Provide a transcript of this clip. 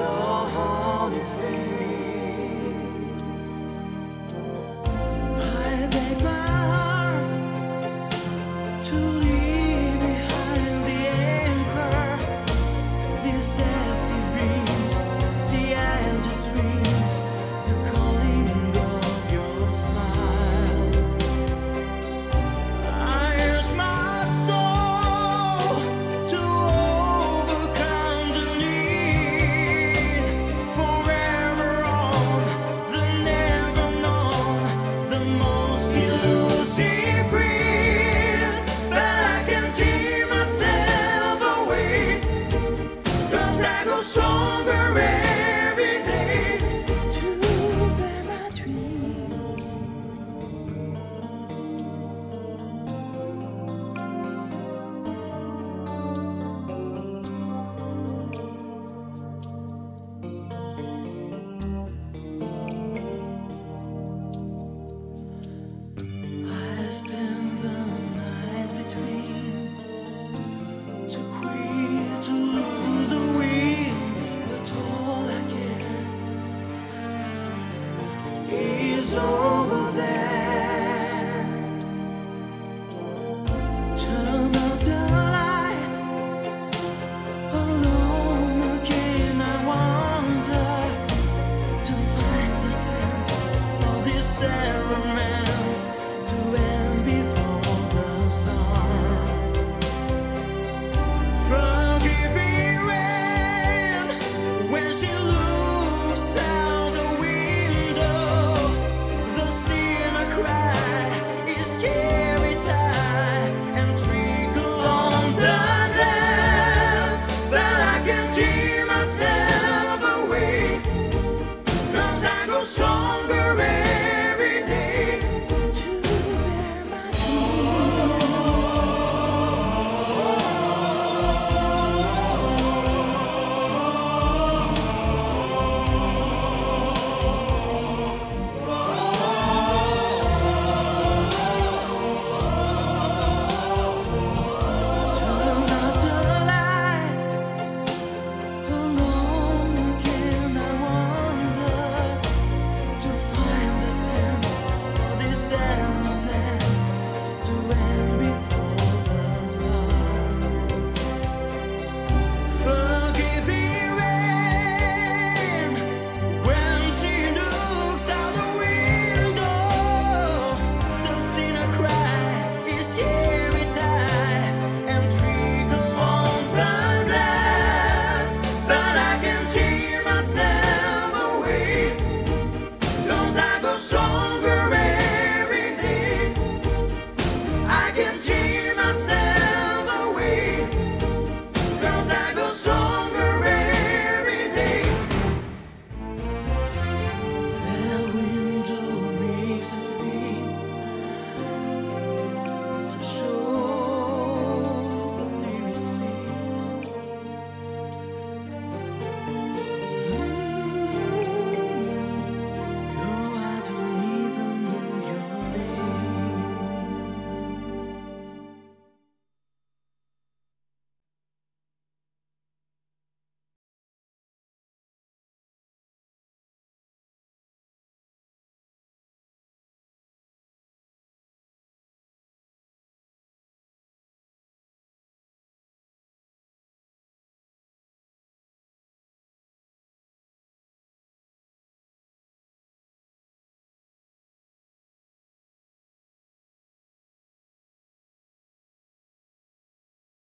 your holy feet. I beg my heart to leave behind the anchor, the safety rings, the isles of dreams, the calling of your smile. I use my soul stronger every day to bear my dreams. I spend the nights between to quit to lose. Is over there. Turn off the light. Alone again I wander to find the sense of this ceremony to end before the storm. From giving rain when she looks out. Stronger every day to bear my dreams. Turn off the light. Alone again I wander to find the sense of this ceremony to end before the storm. Forgiving rain when she looks out the window, the sinner cry is carried high and trickle on the glass, but I can tear myself. Stronger every day, I can tear myself away, 'cause I go stronger.